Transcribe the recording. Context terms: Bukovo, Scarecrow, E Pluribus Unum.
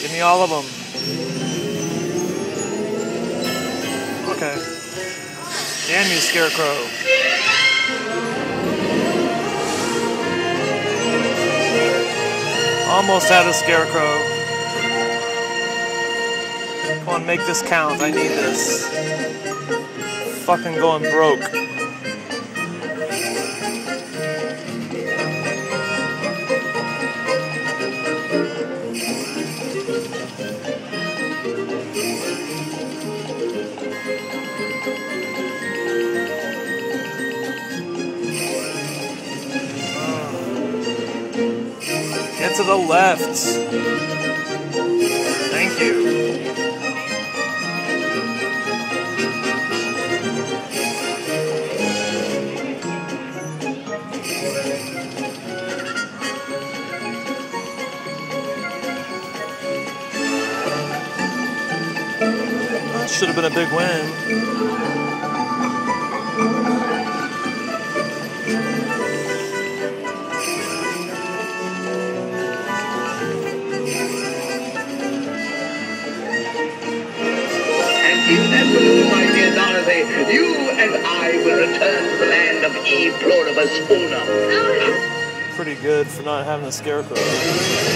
Give me all of them. Okay. And me, Scarecrow. Almost had a Scarecrow. Come on, make this count. I need this. Fucking going broke. To the left. Thank you. That should have been a big win. My dear Dorothy, you and I will return to the land of E Pluribus Unum. Pretty good for not having a Scarecrow.